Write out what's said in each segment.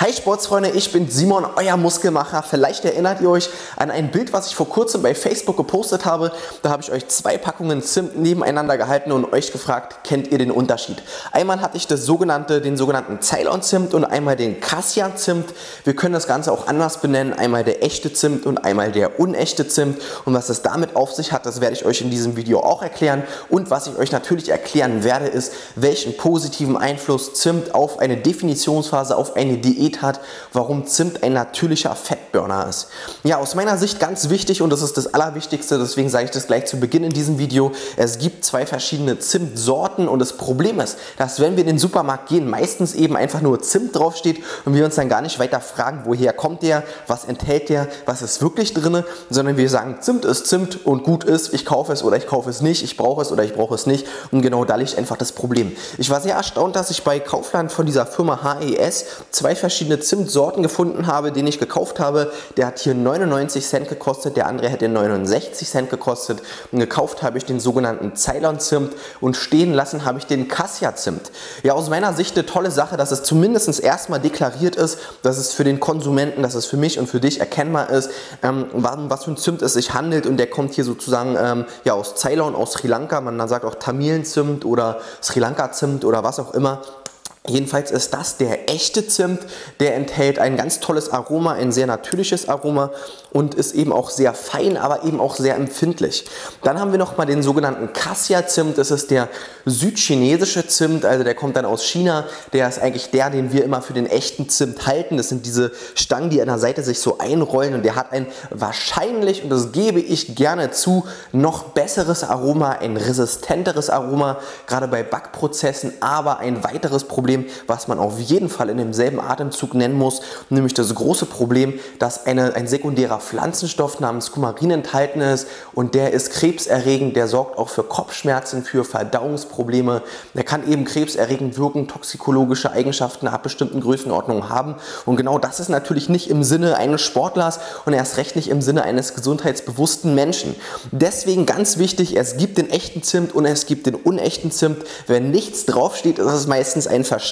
Hi Sportsfreunde, ich bin Simon, euer Muskelmacher. Vielleicht erinnert ihr euch an ein Bild, was ich vor kurzem bei Facebook gepostet habe. Da habe ich euch zwei Packungen Zimt nebeneinander gehalten und euch gefragt, kennt ihr den Unterschied? Einmal hatte ich das den sogenannten Ceylon Zimt und einmal den Cassia Zimt. Wir können das Ganze auch anders benennen, einmal der echte Zimt und einmal der unechte Zimt. Und was es damit auf sich hat, das werde ich euch in diesem Video auch erklären. Und was ich euch natürlich erklären werde, ist, welchen positiven Einfluss Zimt auf eine Definitionsphase, auf eine Diät hat, warum Zimt ein natürlicher Fettburner ist. Ja, aus meiner Sicht ganz wichtig und das ist das Allerwichtigste, deswegen sage ich das gleich zu Beginn in diesem Video, es gibt zwei verschiedene Zimtsorten und das Problem ist, dass wenn wir in den Supermarkt gehen, meistens eben einfach nur Zimt draufsteht und wir uns dann gar nicht weiter fragen, woher kommt der, was enthält der, was ist wirklich drin, sondern wir sagen, Zimt ist Zimt und gut ist, ich kaufe es oder ich kaufe es nicht, ich brauche es oder ich brauche es nicht und genau da liegt einfach das Problem. Ich war sehr erstaunt, dass ich bei Kaufland von dieser Firma HES zwei verschiedene Zimtsorten gefunden habe, den ich gekauft habe. Der hat hier 99 Cent gekostet, der andere hätte 69 Cent gekostet. Und gekauft habe ich den sogenannten Ceylon Zimt und stehen lassen habe ich den Cassia Zimt. Ja, aus meiner Sicht eine tolle Sache, dass es zumindest erstmal deklariert ist, dass es für den Konsumenten, dass es für mich und für dich erkennbar ist, was für ein Zimt es sich handelt und der kommt hier sozusagen ja, aus Ceylon, aus Sri Lanka. Man sagt auch Tamilen-Zimt oder Sri Lanka-Zimt oder was auch immer. Jedenfalls ist das der echte Zimt, der enthält ein ganz tolles Aroma, ein sehr natürliches Aroma und ist eben auch sehr fein, aber eben auch sehr empfindlich. Dann haben wir nochmal den sogenannten Cassia Zimt, das ist der südchinesische Zimt, also der kommt dann aus China, der ist eigentlich der, den wir immer für den echten Zimt halten. Das sind diese Stangen, die an der Seite sich so einrollen und der hat ein wahrscheinlich, und das gebe ich gerne zu, noch besseres Aroma, ein resistenteres Aroma, gerade bei Backprozessen, aber ein weiteres Problem, was man auf jeden Fall in demselben Atemzug nennen muss, nämlich das große Problem, dass ein sekundärer Pflanzenstoff namens Kumarin enthalten ist und der ist krebserregend, der sorgt auch für Kopfschmerzen, für Verdauungsprobleme, der kann eben krebserregend wirken, toxikologische Eigenschaften ab bestimmten Größenordnungen haben und genau das ist natürlich nicht im Sinne eines Sportlers und erst recht nicht im Sinne eines gesundheitsbewussten Menschen. Deswegen ganz wichtig, es gibt den echten Zimt und es gibt den unechten Zimt. Wenn nichts draufsteht, ist es meistens ein Verschwendung.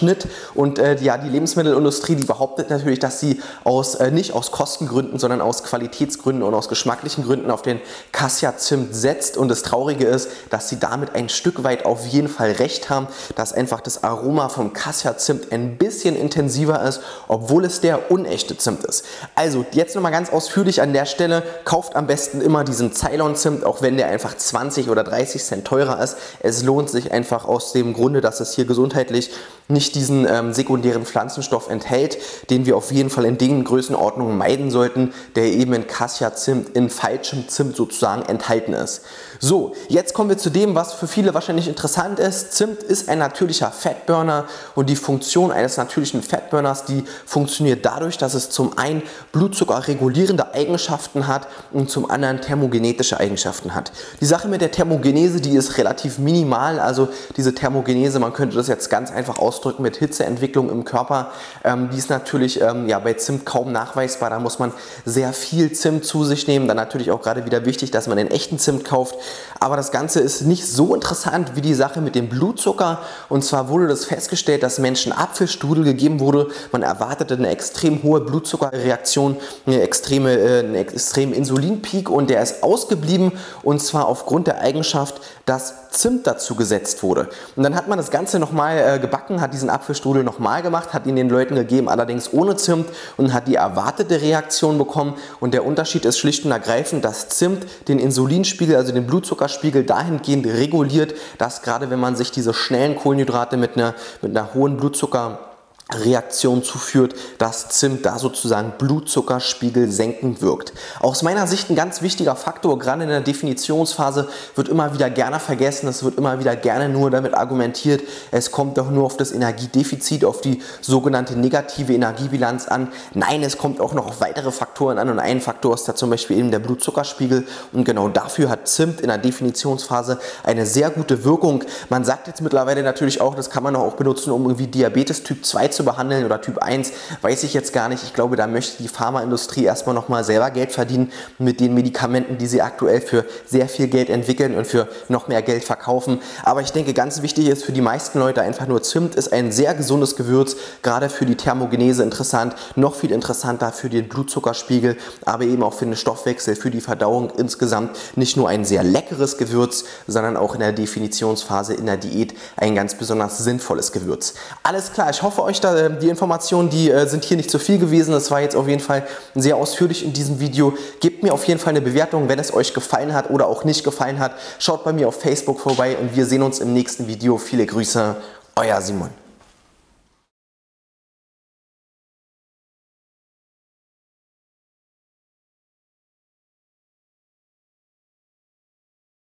Und ja, die Lebensmittelindustrie, die behauptet natürlich, dass sie aus, nicht aus Kostengründen, sondern aus Qualitätsgründen und aus geschmacklichen Gründen auf den Cassia Zimt setzt. Und das Traurige ist, dass sie damit ein Stück weit auf jeden Fall recht haben, dass einfach das Aroma vom Cassia Zimt ein bisschen intensiver ist, obwohl es der unechte Zimt ist. Also jetzt nochmal ganz ausführlich an der Stelle, kauft am besten immer diesen Ceylon Zimt, auch wenn der einfach 20 oder 30 Cent teurer ist. Es lohnt sich einfach aus dem Grunde, dass es hier gesundheitlich nicht diesen sekundären Pflanzenstoff enthält, den wir auf jeden Fall in den Größenordnungen meiden sollten, der eben in Cassia Zimt, in falschem Zimt sozusagen enthalten ist. So, jetzt kommen wir zu dem, was für viele wahrscheinlich interessant ist. Zimt ist ein natürlicher Fettburner und die Funktion eines natürlichen Fettburners, die funktioniert dadurch, dass es zum einen blutzuckerregulierende Eigenschaften hat und zum anderen thermogenetische Eigenschaften hat. Die Sache mit der Thermogenese, die ist relativ minimal, also diese Thermogenese, man könnte das jetzt ganz einfach ausdrücken mit Hitzeentwicklung im Körper, die ist natürlich ja, bei Zimt kaum nachweisbar, da muss man sehr viel Zimt zu sich nehmen, dann natürlich auch gerade wieder wichtig, dass man den echten Zimt kauft, aber das Ganze ist nicht so interessant wie die Sache mit dem Blutzucker und zwar wurde das festgestellt, dass Menschen Apfelstrudel gegeben wurde, man erwartete eine extrem hohe Blutzuckerreaktion, einen extremen Insulinpeak und der ist ausgeblieben und zwar aufgrund der Eigenschaft, dass Zimt dazu gesetzt wurde und dann hat man das Ganze nochmal gebacken, hat diesen Apfelstrudel nochmal gemacht, hat ihn den Leuten gegeben, allerdings ohne Zimt und hat die erwartete Reaktion bekommen und der Unterschied ist schlicht und ergreifend, dass Zimt den Insulinspiegel, also den Blutzuckerspiegel dahingehend reguliert, dass gerade wenn man sich diese schnellen Kohlenhydrate mit einer hohen Blutzuckerreaktion zuführt, dass Zimt da sozusagen Blutzuckerspiegel senkend wirkt. Aus meiner Sicht ein ganz wichtiger Faktor, gerade in der Definitionsphase wird immer wieder gerne vergessen, es wird immer wieder gerne nur damit argumentiert, es kommt doch nur auf das Energiedefizit, auf die sogenannte negative Energiebilanz an. Nein, es kommt auch noch auf weitere Faktoren an und ein Faktor ist da zum Beispiel eben der Blutzuckerspiegel und genau dafür hat Zimt in der Definitionsphase eine sehr gute Wirkung. Man sagt jetzt mittlerweile natürlich auch, das kann man auch benutzen, um irgendwie Diabetes Typ 2 zu zu behandeln oder Typ 1, weiß ich jetzt gar nicht. Ich glaube, da möchte die Pharmaindustrie erstmal nochmal selber Geld verdienen mit den Medikamenten, die sie aktuell für sehr viel Geld entwickeln und für noch mehr Geld verkaufen. Aber ich denke, ganz wichtig ist für die meisten Leute einfach nur, Zimt ist ein sehr gesundes Gewürz, gerade für die Thermogenese interessant, noch viel interessanter für den Blutzuckerspiegel, aber eben auch für den Stoffwechsel, für die Verdauung insgesamt. Nicht nur ein sehr leckeres Gewürz, sondern auch in der Definitionsphase, in der Diät ein ganz besonders sinnvolles Gewürz. Alles klar, ich hoffe euch, da die Informationen, die sind hier nicht zu viel gewesen. Das war jetzt auf jeden Fall sehr ausführlich in diesem Video. Gebt mir auf jeden Fall eine Bewertung, wenn es euch gefallen hat oder auch nicht gefallen hat. Schaut bei mir auf Facebook vorbei und wir sehen uns im nächsten Video. Viele Grüße, euer Simon.